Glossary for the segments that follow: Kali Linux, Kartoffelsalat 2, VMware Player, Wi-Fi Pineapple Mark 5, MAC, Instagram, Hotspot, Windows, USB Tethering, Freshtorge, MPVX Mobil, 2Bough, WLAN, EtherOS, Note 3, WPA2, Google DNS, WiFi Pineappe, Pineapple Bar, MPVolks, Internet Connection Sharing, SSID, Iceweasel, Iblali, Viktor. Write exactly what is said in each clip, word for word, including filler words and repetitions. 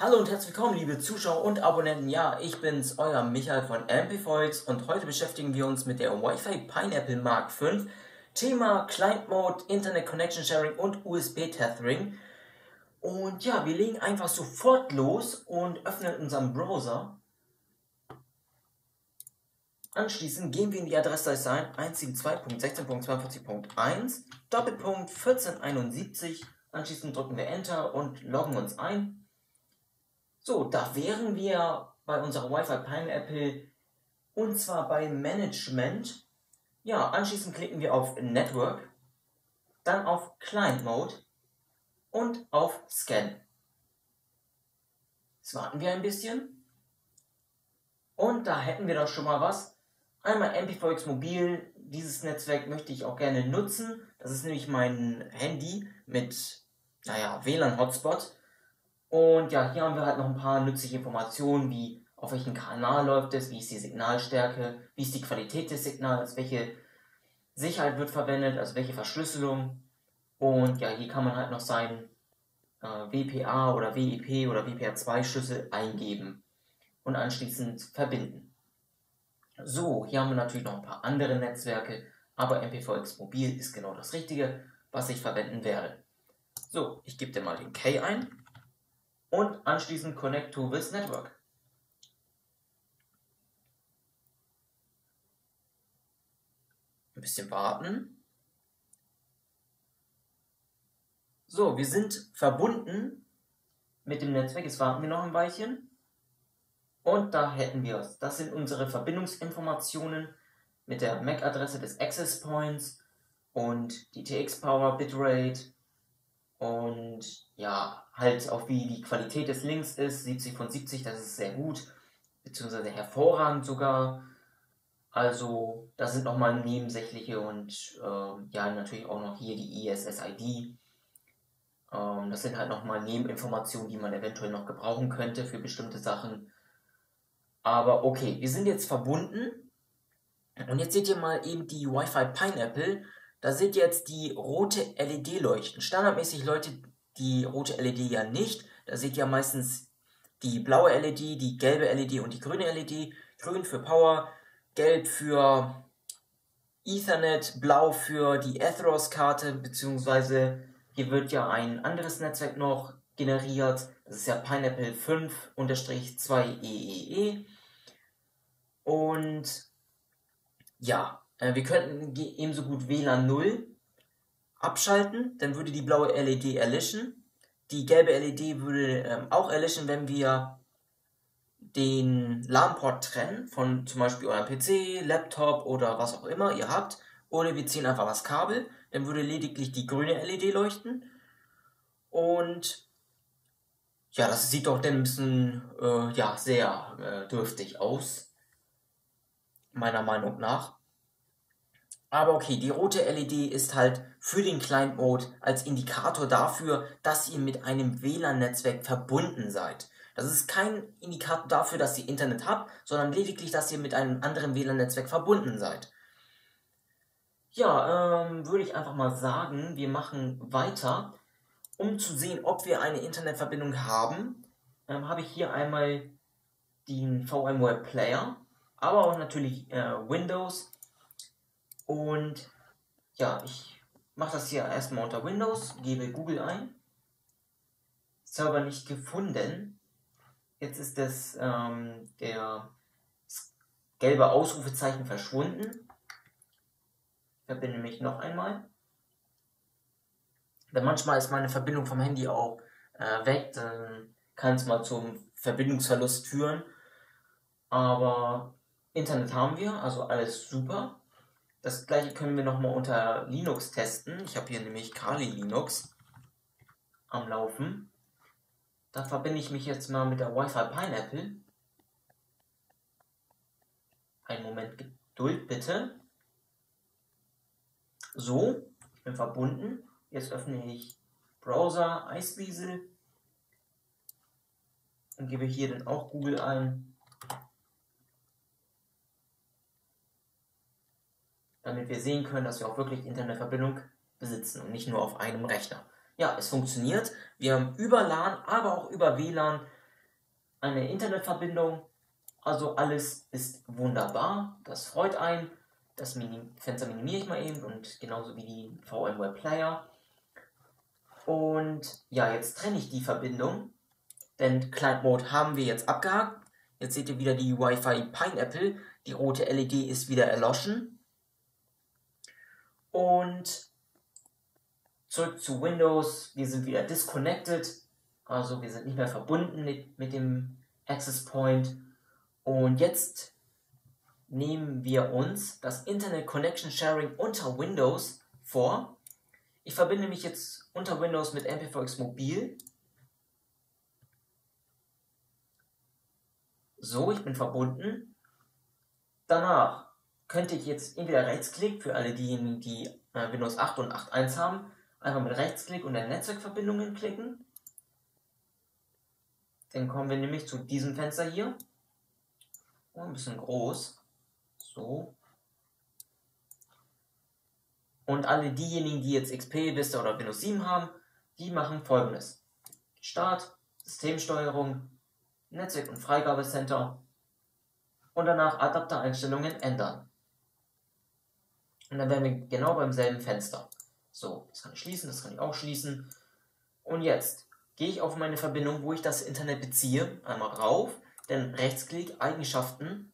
Hallo und herzlich willkommen, liebe Zuschauer und Abonnenten. Ja, ich bin's, euer Michael von MPVolks, und heute beschäftigen wir uns mit der Wi-Fi Pineapple Mark fünf. Thema Client Mode, Internet Connection Sharing und U S B Tethering. Und ja, wir legen einfach sofort los und öffnen unseren Browser. Anschließend gehen wir in die Adressleiste ein, eins sieben zwei Punkt sechzehn Punkt zweiundvierzig Punkt eins, Doppelpunkt vierzehn einundsiebzig. Anschließend drücken wir Enter und loggen uns ein. So, da wären wir bei unserer Wi-Fi Pineapple, und zwar bei Management. Ja, anschließend klicken wir auf Network, dann auf Client Mode und auf Scan. Jetzt warten wir ein bisschen. Und da hätten wir doch schon mal was. Einmal M P V X Mobil, dieses Netzwerk möchte ich auch gerne nutzen. Das ist nämlich mein Handy mit, naja, W LAN-Hotspot. Und ja, hier haben wir halt noch ein paar nützliche Informationen, wie auf welchen Kanal läuft es, wie ist die Signalstärke, wie ist die Qualität des Signals, welche Sicherheit wird verwendet, also welche Verschlüsselung. Und ja, hier kann man halt noch seinen äh, W P A oder W I P oder W P A zwei Schlüssel eingeben und anschließend verbinden. So, hier haben wir natürlich noch ein paar andere Netzwerke, aber M P V X Mobil ist genau das Richtige, was ich verwenden werde. So, ich gebe dir mal den Key ein und anschließend Connect to this Network. Ein bisschen warten. So, wir sind verbunden mit dem Netzwerk. Jetzt warten wir noch ein Weilchen. Und da hätten wir es. Das sind unsere Verbindungsinformationen mit der M A C-Adresse des Access Points und die T X Power, Bitrate und ja, halt auch wie die Qualität des Links ist. siebzig von siebzig, das ist sehr gut, beziehungsweise hervorragend sogar. Also, das sind nochmal nebensächliche, und äh, ja, natürlich auch noch hier die I S S I D. Ähm, das sind halt nochmal Nebeninformationen, die man eventuell noch gebrauchen könnte für bestimmte Sachen. Aber okay, wir sind jetzt verbunden. Und jetzt seht ihr mal eben die Wi-Fi Pineapple. Da seht ihr jetzt die rote L E D leuchten. Standardmäßig leuchtet die rote L E D ja nicht. Da seht ihr meistens die blaue L E D, die gelbe L E D und die grüne L E D. Grün für Power, gelb für Ethernet, blau für die EtherOS-Karte, beziehungsweise hier wird ja ein anderes Netzwerk noch generiert. Das ist ja Pineapple fünf zwei E E E. Und ja, wir könnten ebenso gut W LAN null abschalten, dann würde die blaue L E D erlischen. Die gelbe L E D würde ähm, auch erlischen, wenn wir den LAN-Port trennen von zum Beispiel eurem P C, Laptop oder was auch immer ihr habt, oder wir ziehen einfach das Kabel, dann würde lediglich die grüne L E D leuchten. Und ja, das sieht doch dann ein bisschen äh, ja, sehr äh, dürftig aus, meiner Meinung nach. Aber okay, die rote L E D ist halt für den Client Mode als Indikator dafür, dass ihr mit einem W LAN-Netzwerk verbunden seid. Das ist kein Indikator dafür, dass ihr Internet habt, sondern lediglich, dass ihr mit einem anderen W LAN-Netzwerk verbunden seid. Ja, ähm, würde ich einfach mal sagen, wir machen weiter. Um zu sehen, ob wir eine Internetverbindung haben, ähm, habe ich hier einmal den VMware Player, aber auch natürlich äh, Windows. Und ja, ich mache das hier erstmal unter Windows, gebe Google ein. Server nicht gefunden. Jetzt ist das, ähm, der gelbe Ausrufezeichen verschwunden. Ich verbinde mich noch einmal. Denn manchmal ist meine Verbindung vom Handy auch äh, weg, dann kann es mal zum Verbindungsverlust führen. Aber Internet haben wir, also alles super. Das gleiche können wir nochmal unter Linux testen. Ich habe hier nämlich Kali Linux am Laufen. Da verbinde ich mich jetzt mal mit der Wi-Fi Pineapple. Einen Moment Geduld bitte. So, ich bin verbunden. Jetzt öffne ich Browser, Iceweasel. Und gebe hier dann auch Google ein. Damit wir sehen können, dass wir auch wirklich Internetverbindung besitzen und nicht nur auf einem Rechner. Ja, es funktioniert. Wir haben über LAN, aber auch über W LAN eine Internetverbindung. Also alles ist wunderbar, das freut einen. Das Minim- Fenster minimiere ich mal eben und genauso wie die VMware Player. Und ja, jetzt trenne ich die Verbindung, denn Client Mode haben wir jetzt abgehakt. Jetzt seht ihr wieder die Wi-Fi Pineapple, die rote L E D ist wieder erloschen. Und zurück zu Windows, wir sind wieder disconnected, also wir sind nicht mehr verbunden mit, mit dem Access Point. Und jetzt nehmen wir uns das Internet Connection Sharing unter Windows vor. Ich verbinde mich jetzt unter Windows mit M P V X Mobil. So, ich bin verbunden. Danach könnte ich jetzt entweder Rechtsklick, für alle diejenigen, die Windows acht und acht Punkt eins haben, einfach mit Rechtsklick und dann Netzwerkverbindungen klicken. Dann kommen wir nämlich zu diesem Fenster hier. Oh, ein bisschen groß. So. Und alle diejenigen, die jetzt X P, Vista oder Windows sieben haben, die machen Folgendes: Start, Systemsteuerung, Netzwerk- und Freigabecenter und danach Adaptereinstellungen ändern. Und dann wären wir genau beim selben Fenster. So, das kann ich schließen, das kann ich auch schließen. Und jetzt gehe ich auf meine Verbindung, wo ich das Internet beziehe, einmal rauf, dann Rechtsklick, Eigenschaften,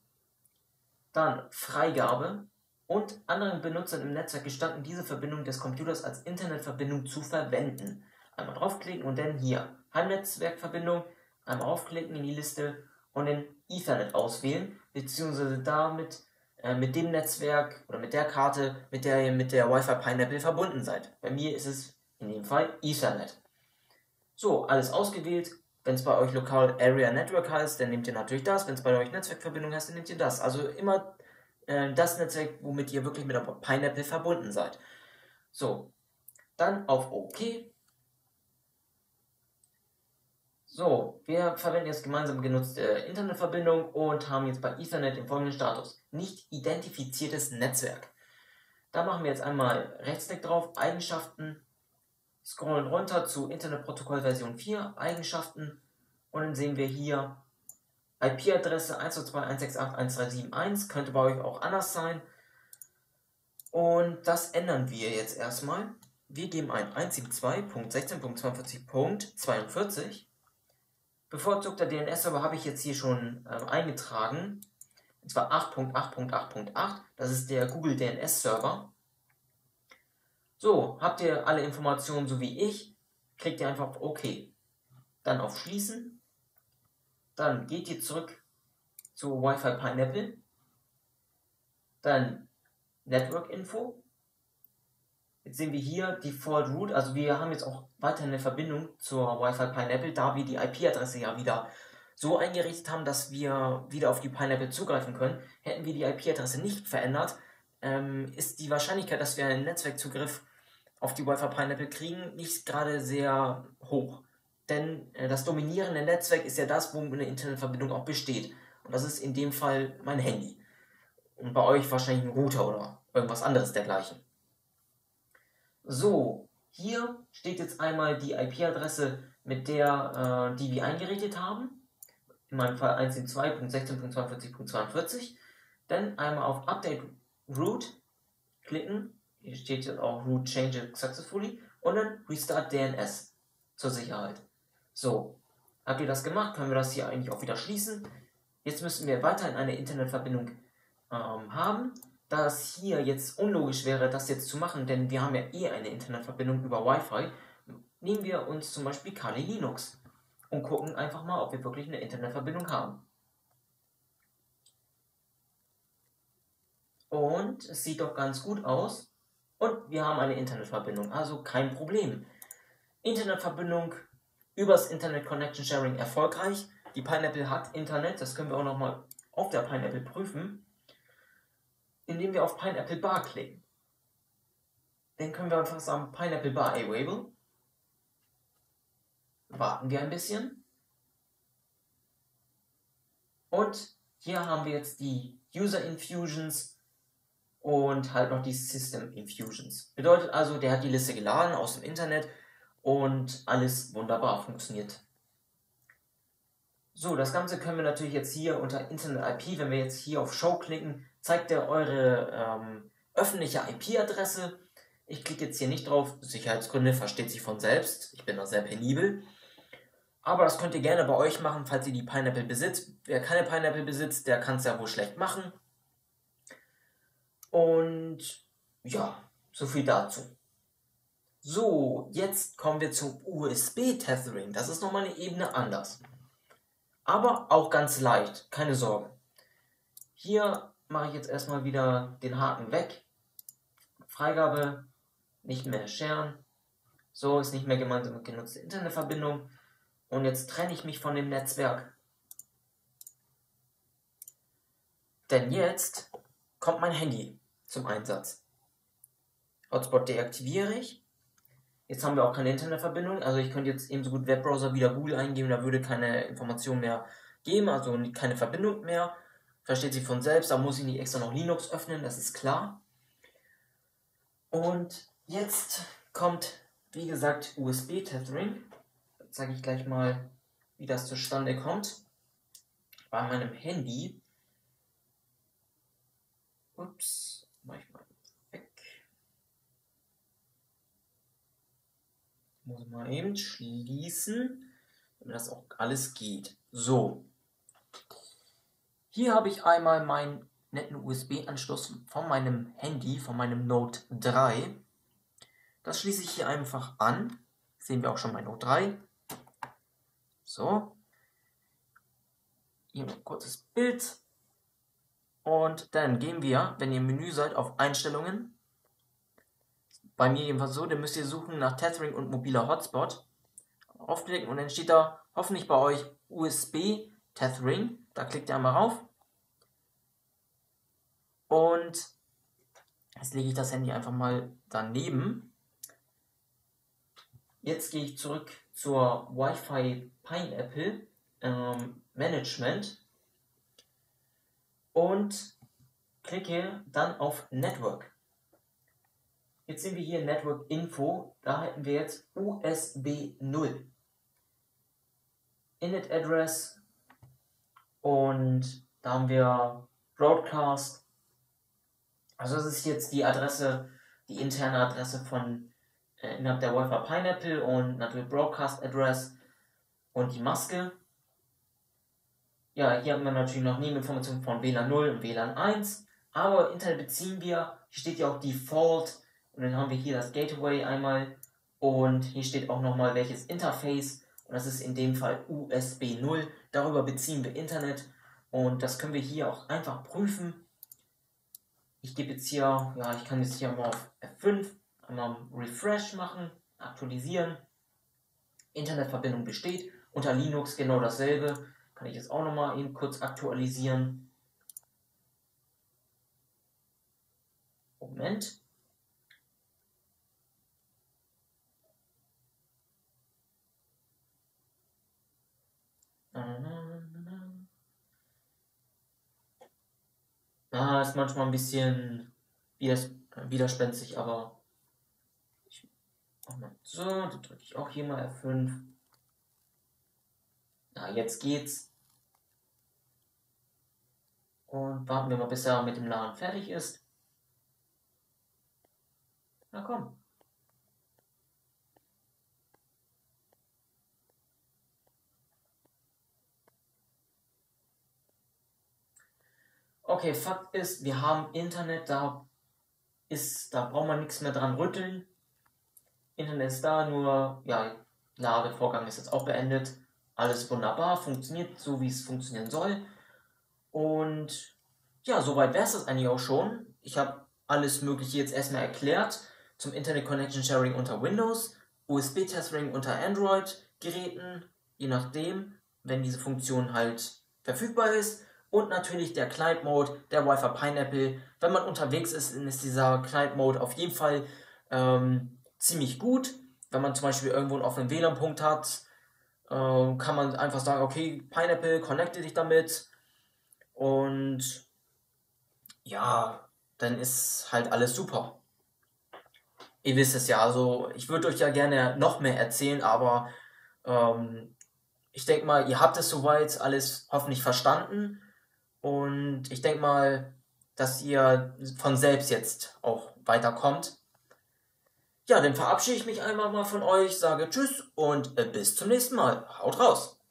dann Freigabe. Und anderen Benutzern im Netzwerk gestatten, diese Verbindung des Computers als Internetverbindung zu verwenden. Einmal draufklicken und dann hier Heimnetzwerkverbindung, einmal draufklicken in die Liste und dann Ethernet auswählen, beziehungsweise damit äh, mit dem Netzwerk oder mit der Karte, mit der ihr mit der Wi-Fi Pineapple verbunden seid. Bei mir ist es in dem Fall Ethernet. So, alles ausgewählt. Wenn es bei euch lokal Area Network heißt, dann nehmt ihr natürlich das. Wenn es bei euch Netzwerkverbindung heißt, dann nehmt ihr das. Also immer das Netzwerk, womit ihr wirklich mit der Pineapple verbunden seid. So, dann auf OK. So, wir verwenden jetzt gemeinsam genutzte Internetverbindung und haben jetzt bei Ethernet den folgenden Status: nicht identifiziertes Netzwerk. Da machen wir jetzt einmal Rechtsklick drauf, Eigenschaften, scrollen runter zu Internetprotokoll Version vier, Eigenschaften und dann sehen wir hier I P-Adresse eins zwei zwei Punkt eins sechs acht Punkt eins drei sieben eins, könnte bei euch auch anders sein. Und das ändern wir jetzt erstmal. Wir geben ein eins sieben zwei Punkt sechzehn Punkt zweiundvierzig. Bevorzugter D N S-Server habe ich jetzt hier schon äh, eingetragen. Und zwar acht Punkt acht Punkt acht Punkt acht. Das ist der Google D N S-Server. So, habt ihr alle Informationen so wie ich, klickt ihr einfach auf OK. Dann auf Schließen. Dann geht ihr zurück zu Wi-Fi Pineapple, dann Network Info. Jetzt sehen wir hier Default Root, also wir haben jetzt auch weiter eine Verbindung zur Wi-Fi Pineapple, da wir die I P-Adresse ja wieder so eingerichtet haben, dass wir wieder auf die Pineapple zugreifen können. Hätten wir die I P-Adresse nicht verändert, ähm, ist die Wahrscheinlichkeit, dass wir einen Netzwerkzugriff auf die Wi-Fi Pineapple kriegen, nicht gerade sehr hoch. Denn das dominierende Netzwerk ist ja das, wo eine Internetverbindung auch besteht. Und das ist in dem Fall mein Handy. Und bei euch wahrscheinlich ein Router oder irgendwas anderes dergleichen. So, hier steht jetzt einmal die I P-Adresse, mit der äh, die wir eingerichtet haben. In meinem Fall eins sieben zwei Punkt sechzehn Punkt zweiundvierzig Punkt zweiundvierzig. Dann einmal auf Update Root klicken. Hier steht jetzt auch Root Changes Successfully. Und dann Restart D N S zur Sicherheit. So, habt ihr das gemacht, können wir das hier eigentlich auch wieder schließen. Jetzt müssen wir weiterhin eine Internetverbindung ähm, haben. Da es hier jetzt unlogisch wäre, das jetzt zu machen, denn wir haben ja eh eine Internetverbindung über Wi-Fi, nehmen wir uns zum Beispiel Kali Linux und gucken einfach mal, ob wir wirklich eine Internetverbindung haben. Und es sieht doch ganz gut aus. Und wir haben eine Internetverbindung, also kein Problem. Internetverbindung übers Internet Connection Sharing erfolgreich. Die Pineapple hat Internet, das können wir auch nochmal auf der Pineapple prüfen, indem wir auf Pineapple Bar klicken. Dann können wir einfach sagen, Pineapple Bar available. Warten wir ein bisschen. Und hier haben wir jetzt die User Infusions und halt noch die System Infusions. Bedeutet also, der hat die Liste geladen aus dem Internet. Und alles wunderbar funktioniert. So, das Ganze können wir natürlich jetzt hier unter Internet I P, wenn wir jetzt hier auf Show klicken, zeigt er eure ähm, öffentliche I P-Adresse. Ich klicke jetzt hier nicht drauf, Sicherheitsgründe, versteht sich von selbst. Ich bin da sehr penibel. Aber das könnt ihr gerne bei euch machen, falls ihr die Pineapple besitzt. Wer keine Pineapple besitzt, der kann es ja wohl schlecht machen. Und ja, so viel dazu. So, jetzt kommen wir zum U S B Tethering. Das ist nochmal eine Ebene anders. Aber auch ganz leicht, keine Sorge. Hier mache ich jetzt erstmal wieder den Haken weg. Freigabe, nicht mehr scheren. So, ist nicht mehr gemeinsam genutzte Internetverbindung. Und jetzt trenne ich mich von dem Netzwerk. Denn jetzt kommt mein Handy zum Einsatz. Hotspot deaktiviere ich. Jetzt haben wir auch keine Internetverbindung, also ich könnte jetzt ebenso gut Webbrowser wieder Google eingeben, da würde keine Information mehr geben, also keine Verbindung mehr. Versteht sich von selbst, da muss ich nicht extra noch Linux öffnen, das ist klar. Und jetzt kommt, wie gesagt, U S B Tethering. Da zeige ich gleich mal, wie das zustande kommt. Bei meinem Handy. Ups, mach ich mal. Muss ich mal eben schließen, damit das auch alles geht. So, hier habe ich einmal meinen netten U S B-Anschluss von meinem Handy, von meinem Note drei. Das schließe ich hier einfach an. Sehen wir auch schon mein Note drei. So, hier ein kurzes Bild. Und dann gehen wir, wenn ihr im Menü seid, auf Einstellungen. Bei mir jedenfalls so, dann müsst ihr suchen nach Tethering und mobiler Hotspot. Aufklicken und dann steht da hoffentlich bei euch U S B Tethering. Da klickt ihr einmal rauf. Und jetzt lege ich das Handy einfach mal daneben. Jetzt gehe ich zurück zur Wi-Fi Pineapple ähm, Management und klicke dann auf Network. Jetzt sehen wir hier Network Info, da halten wir jetzt U S B null. Init Address und da haben wir Broadcast. Also das ist jetzt die Adresse, die interne Adresse von äh, innerhalb der Wi-Fi Pineapple und natürlich Broadcast Address und die Maske. Ja, hier haben wir natürlich noch Nebeninformationen von W LAN null und W LAN eins, aber Internet beziehen wir, hier steht ja auch Default. Und dann haben wir hier das Gateway einmal und hier steht auch nochmal welches Interface und das ist in dem Fall U S B null. Darüber beziehen wir Internet und das können wir hier auch einfach prüfen. Ich gebe jetzt hier, ja, ich kann jetzt hier mal auf F fünf einmal Refresh machen, aktualisieren. Internetverbindung besteht. Unter Linux genau dasselbe. Kann ich jetzt auch nochmal eben kurz aktualisieren. Moment. Ah, ist manchmal ein bisschen widers widerspenstig, aber ich so, dann drücke ich auch hier mal F fünf. Na, jetzt geht's. Und warten wir mal, bis er mit dem Laden fertig ist. Na komm. Okay, Fakt ist, wir haben Internet, da ist, da braucht man nichts mehr dran rütteln. Internet ist da, nur, ja, Ladevorgang ist jetzt auch beendet. Alles wunderbar, funktioniert so, wie es funktionieren soll. Und ja, soweit wäre es das eigentlich auch schon. Ich habe alles Mögliche jetzt erstmal erklärt. Zum Internet Connection Sharing unter Windows, U S B Tethering unter Android-Geräten, je nachdem, wenn diese Funktion halt verfügbar ist. Und natürlich der Client Mode, der Wi-Fi Pineapple. Wenn man unterwegs ist, ist dieser Client Mode auf jeden Fall ähm, ziemlich gut. Wenn man zum Beispiel irgendwo einen offenen W LAN-Punkt hat, äh, kann man einfach sagen, okay, Pineapple, connecte dich damit. Und ja, dann ist halt alles super. Ihr wisst es ja, also ich würde euch ja gerne noch mehr erzählen, aber ähm, ich denke mal, ihr habt es soweit alles hoffentlich verstanden. Und ich denke mal, dass ihr von selbst jetzt auch weiterkommt. Ja, dann verabschiede ich mich einmal mal von euch, sage Tschüss und bis zum nächsten Mal. Haut raus!